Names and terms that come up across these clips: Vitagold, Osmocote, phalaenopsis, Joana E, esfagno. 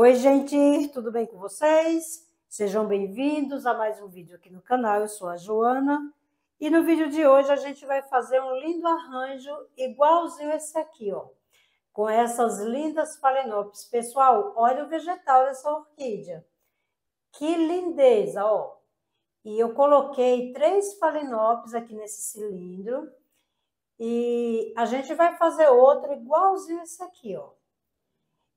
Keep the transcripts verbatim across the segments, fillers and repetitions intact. Oi gente, tudo bem com vocês? Sejam bem-vindos a mais um vídeo aqui no canal, eu sou a Joana. E no vídeo de hoje a gente vai fazer um lindo arranjo igualzinho esse aqui, ó. Com essas lindas phalaenopsis. Pessoal, olha o vegetal dessa orquídea. Que lindeza, ó. E eu coloquei três phalaenopsis aqui nesse cilindro. E a gente vai fazer outro igualzinho esse aqui, ó.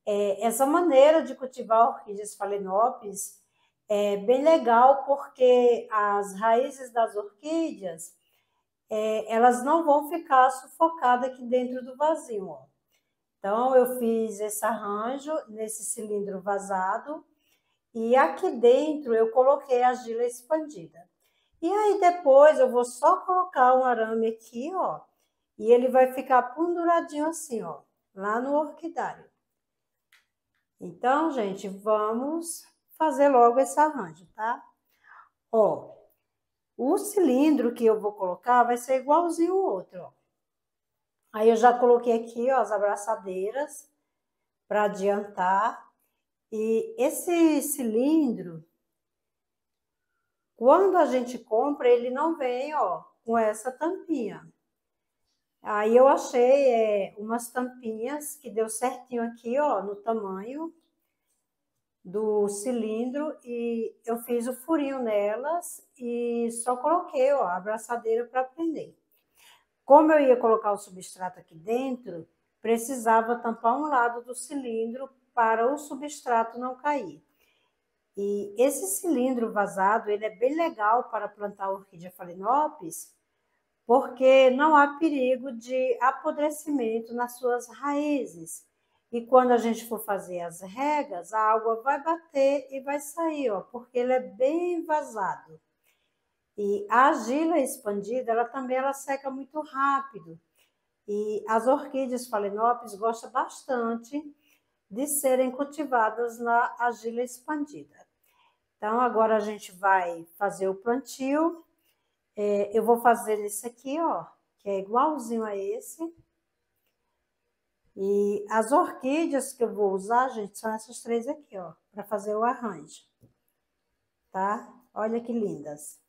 É, essa maneira de cultivar orquídeas phalaenopsis é bem legal porque as raízes das orquídeas, é, elas não vão ficar sufocadas aqui dentro do vasinho, ó. Então, eu fiz esse arranjo nesse cilindro vazado e aqui dentro eu coloquei a argila expandida. E aí depois eu vou só colocar um arame aqui, ó, e ele vai ficar penduradinho assim, ó, lá no orquidário. Então, gente, vamos fazer logo esse arranjo, tá? Ó, o cilindro que eu vou colocar vai ser igualzinho o outro, ó. Aí eu já coloquei aqui, ó, as abraçadeiras para adiantar. E esse cilindro, quando a gente compra, ele não vem, ó, com essa tampinha. Aí eu achei é, umas tampinhas que deu certinho aqui, ó, no tamanho do cilindro e eu fiz o furinho nelas e só coloquei, ó, a abraçadeira para prender. Como eu ia colocar o substrato aqui dentro, precisava tampar um lado do cilindro para o substrato não cair. E esse cilindro vazado, ele é bem legal para plantar a orquídea phalaenopsis, porque não há perigo de apodrecimento nas suas raízes. E quando a gente for fazer as regas, a água vai bater e vai sair, ó, porque ele é bem vazado. E a argila expandida, ela também ela seca muito rápido. E as orquídeas phalaenopsis gostam bastante de serem cultivadas na argila expandida. Então, agora a gente vai fazer o plantio. É, eu vou fazer esse aqui, ó, que é igualzinho a esse. E as orquídeas que eu vou usar, gente, são essas três aqui, ó, para fazer o arranjo, tá? Olha que lindas.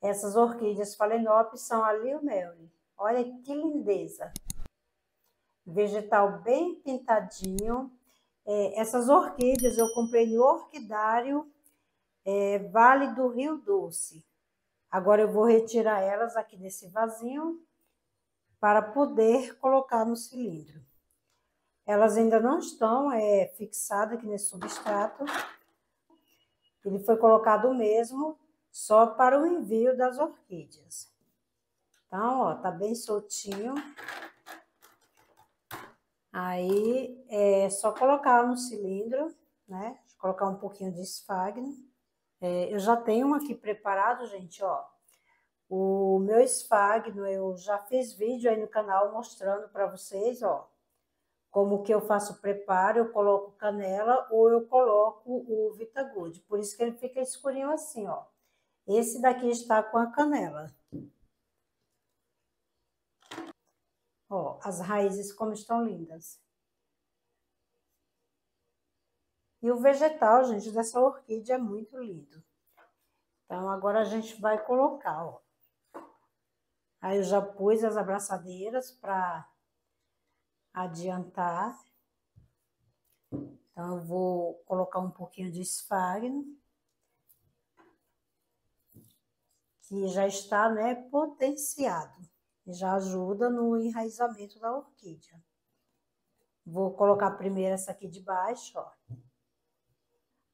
Essas orquídeas phalaenopsis são a Lilium. Olha que lindeza. Vegetal bem pintadinho. É, essas orquídeas eu comprei no Orquidário é, Vale do Rio Doce. Agora eu vou retirar elas aqui desse vasinho para poder colocar no cilindro. Elas ainda não estão é, fixadas aqui nesse substrato. Ele foi colocado mesmo só para o envio das orquídeas. Então, ó, tá bem soltinho. Aí é só colocar no cilindro, né? Vou colocar um pouquinho de esfagno. É, eu já tenho um aqui preparado, gente, ó. O meu esfagno, eu já fiz vídeo aí no canal mostrando para vocês, ó, como que eu faço o preparo. Eu coloco canela ou eu coloco o Vitagold, por isso que ele fica escurinho assim, ó. Esse daqui está com a canela. Ó, as raízes como estão lindas. E o vegetal, gente, dessa orquídea é muito lindo. Então, agora a gente vai colocar, ó. Aí eu já pus as abraçadeiras para adiantar. Então, eu vou colocar um pouquinho de esfagno. Que já está, né, potenciado. E já ajuda no enraizamento da orquídea. Vou colocar primeiro essa aqui de baixo, ó.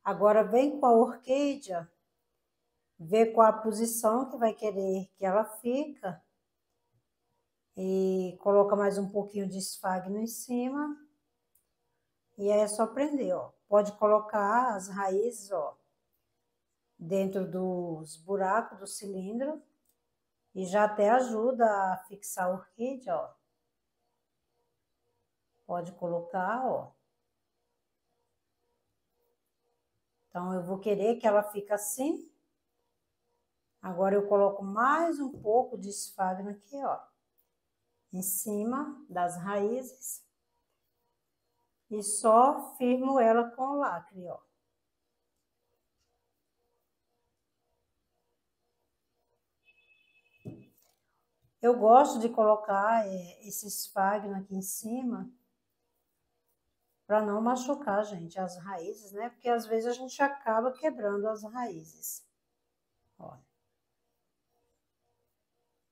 Agora, vem com a orquídea, vê qual a posição que vai querer que ela fica. E coloca mais um pouquinho de esfagno em cima. E aí é só prender, ó. Pode colocar as raízes, ó, dentro dos buracos do cilindro. E já até ajuda a fixar a orquídea, ó. Pode colocar, ó. Então, eu vou querer que ela fique assim. Agora, eu coloco mais um pouco de esfagno aqui, ó. Em cima das raízes. E só firmo ela com o lacre, ó. Eu gosto de colocar é, esse esfagno aqui em cima para não machucar, gente, as raízes, né? Porque às vezes a gente acaba quebrando as raízes. Ó.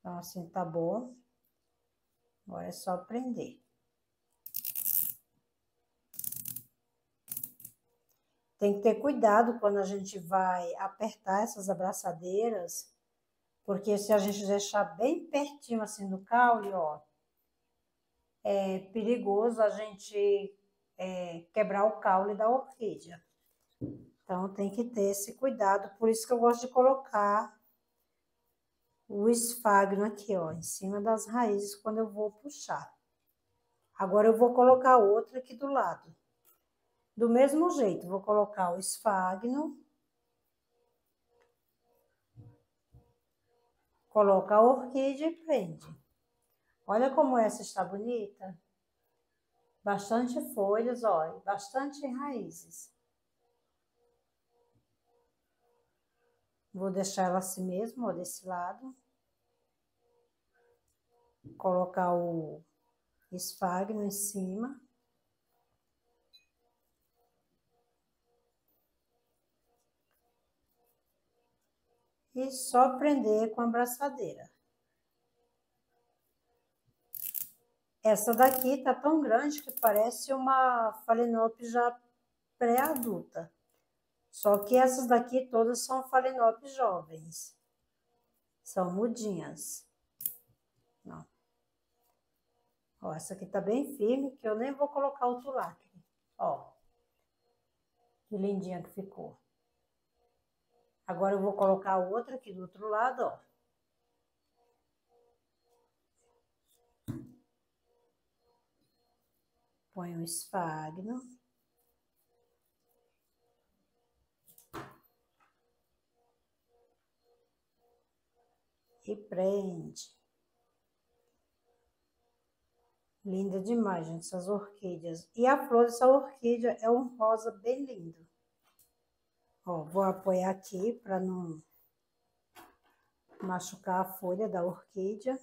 Então, assim tá bom. Agora é só prender. Tem que ter cuidado quando a gente vai apertar essas abraçadeiras, porque se a gente deixar bem pertinho assim do caule, ó, é perigoso a gente é, quebrar o caule da orquídea. Então tem que ter esse cuidado, por isso que eu gosto de colocar o esfagno aqui, ó, em cima das raízes quando eu vou puxar. Agora eu vou colocar outra aqui do lado. Do mesmo jeito, vou colocar o esfagno, coloca a orquídea e prende. Olha como essa está bonita. Bastante folhas, olha, bastante raízes. Vou deixar ela assim mesmo, ó, desse lado. Colocar o esfagno em cima. E só prender com a abraçadeira. Essa daqui tá tão grande que parece uma phalaenopsis já pré-adulta. Só que essas daqui todas são phalaenopsis jovens. São mudinhas. Não. Ó, essa aqui tá bem firme, que eu nem vou colocar outro lacre. Ó. Que lindinha que ficou. Agora eu vou colocar outra aqui do outro lado, ó. Põe o esfagno. E prende. Linda demais, gente, essas orquídeas. E a flor dessa orquídea é um rosa bem lindo. Ó, vou apoiar aqui para não machucar a folha da orquídea.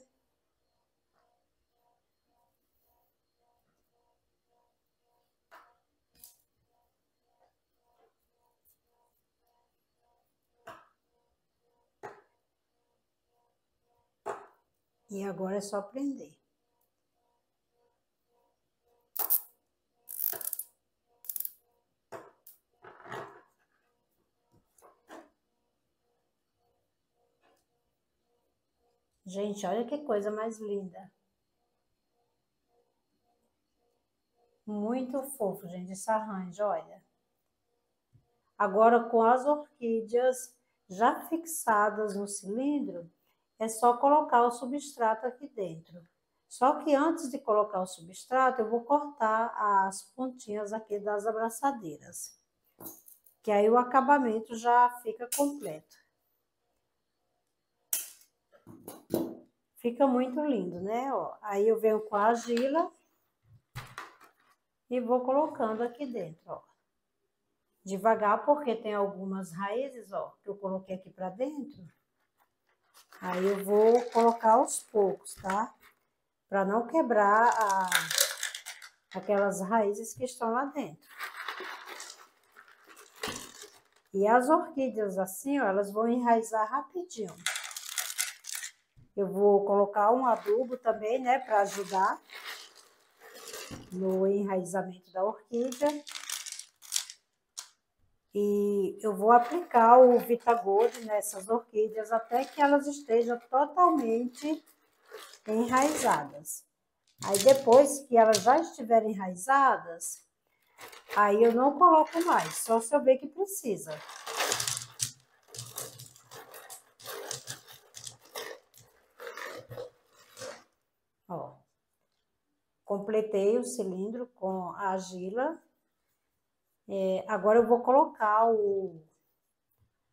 E agora é só prender. Gente, olha que coisa mais linda. Muito fofo, gente, esse arranjo, olha. Agora, com as orquídeas já fixadas no cilindro, é só colocar o substrato aqui dentro. Só que antes de colocar o substrato, eu vou cortar as pontinhas aqui das abraçadeiras. Que aí o acabamento já fica completo. Fica muito lindo, né? Ó, aí eu venho com a argila e vou colocando aqui dentro, ó. Devagar, porque tem algumas raízes, ó, que eu coloquei aqui pra dentro. Aí eu vou colocar aos poucos, tá? Pra não quebrar a... aquelas raízes que estão lá dentro. E as orquídeas assim, ó, elas vão enraizar rapidinho. Eu vou colocar um adubo também, né, para ajudar no enraizamento da orquídea. E eu vou aplicar o Vitagold nessas orquídeas até que elas estejam totalmente enraizadas. Aí depois que elas já estiverem enraizadas, aí eu não coloco mais, só se eu ver que precisa. Ó, completei o cilindro com a argila. É, agora eu vou colocar o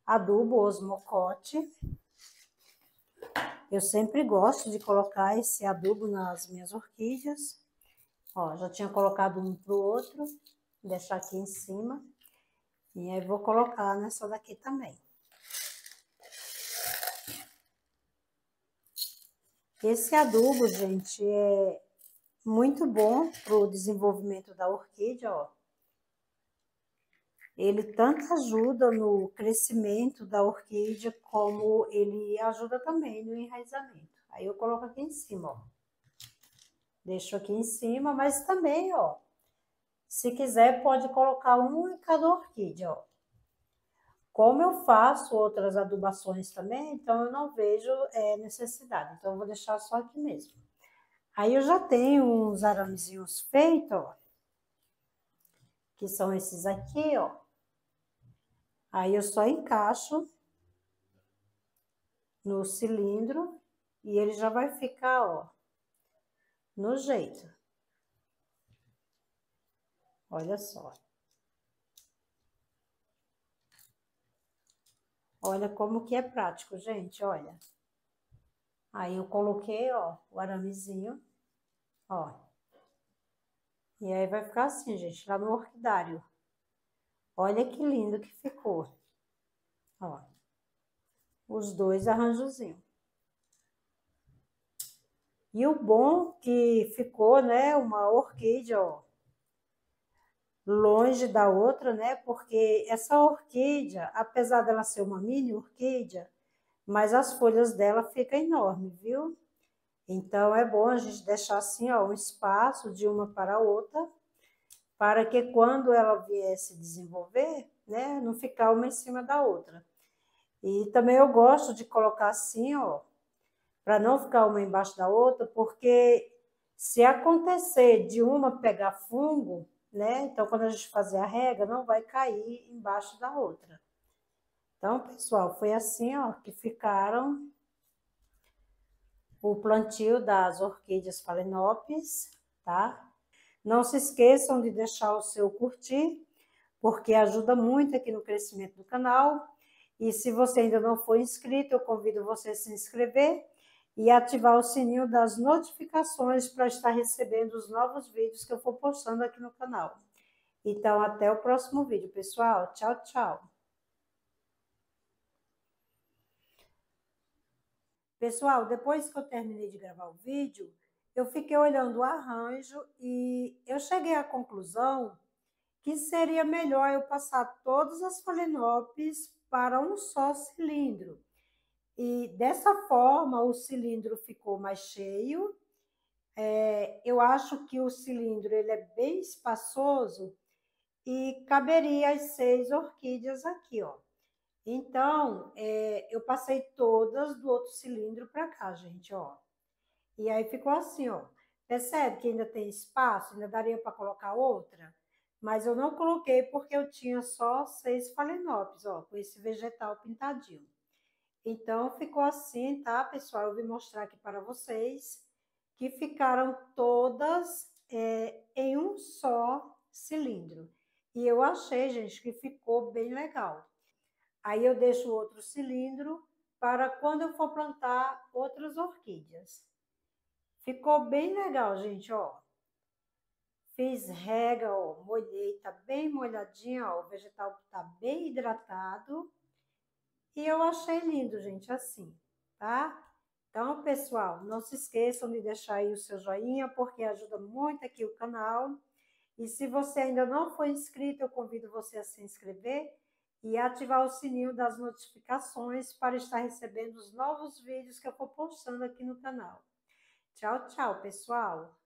adubo Osmocote. Eu sempre gosto de colocar esse adubo nas minhas orquídeas. Ó, já tinha colocado um pro outro, vou deixar aqui em cima. E aí vou colocar nessa daqui também. Esse adubo, gente, é muito bom pro desenvolvimento da orquídea, ó. Ele tanto ajuda no crescimento da orquídea, como ele ajuda também no enraizamento. Aí eu coloco aqui em cima, ó. Deixo aqui em cima, mas também, ó, se quiser pode colocar um em cada orquídea, ó. Como eu faço outras adubações também, então eu não vejo é, necessidade. Então eu vou deixar só aqui mesmo. Aí eu já tenho uns aramezinhos feitos, ó. Que são esses aqui, ó. Aí eu só encaixo no cilindro e ele já vai ficar, ó, no jeito. Olha só. Olha como que é prático, gente, olha. Aí eu coloquei, ó, o aramezinho, ó. E aí vai ficar assim, gente, lá no orquidário. Olha que lindo que ficou. Ó. Os dois arranjozinhos. E o bom que ficou, né, uma orquídea, ó, longe da outra, né, porque essa orquídea, apesar dela ser uma mini orquídea, mas as folhas dela ficam enormes, viu? Então, é bom a gente deixar assim, ó, um espaço de uma para a outra, para que quando ela vier se desenvolver, né, não ficar uma em cima da outra. E também eu gosto de colocar assim, ó, para não ficar uma embaixo da outra, porque se acontecer de uma pegar fungo, né, então quando a gente fazer a rega, não vai cair embaixo da outra. Então, pessoal, foi assim, ó, que ficaram o plantio das orquídeas phalaenopsis, tá? Não se esqueçam de deixar o seu curtir, porque ajuda muito aqui no crescimento do canal. E se você ainda não for inscrito, eu convido você a se inscrever e ativar o sininho das notificações para estar recebendo os novos vídeos que eu for postando aqui no canal. Então, até o próximo vídeo, pessoal. Tchau, tchau! Pessoal, depois que eu terminei de gravar o vídeo, eu fiquei olhando o arranjo e eu cheguei à conclusão que seria melhor eu passar todas as phalaenopsis para um só cilindro. E dessa forma o cilindro ficou mais cheio. É, eu acho que o cilindro ele é bem espaçoso e caberia as seis orquídeas aqui, ó. Então, é, eu passei todas do outro cilindro para cá, gente, ó. E aí ficou assim, ó. Percebe que ainda tem espaço? Ainda daria para colocar outra? Mas eu não coloquei porque eu tinha só seis phalaenopsis, ó, com esse vegetal pintadinho. Então, ficou assim, tá, pessoal? Eu vim mostrar aqui para vocês que ficaram todas é, em um só cilindro. E eu achei, gente, que ficou bem legal. Aí eu deixo outro cilindro para quando eu for plantar outras orquídeas. Ficou bem legal, gente, ó. Fiz rega, ó, molhei, tá bem molhadinho, ó, o vegetal tá bem hidratado. E eu achei lindo, gente, assim, tá? Então, pessoal, não se esqueçam de deixar aí o seu joinha, porque ajuda muito aqui o canal. E se você ainda não for inscrito, eu convido você a se inscrever e ativar o sininho das notificações para estar recebendo os novos vídeos que eu vou postando aqui no canal. Tchau, tchau, pessoal!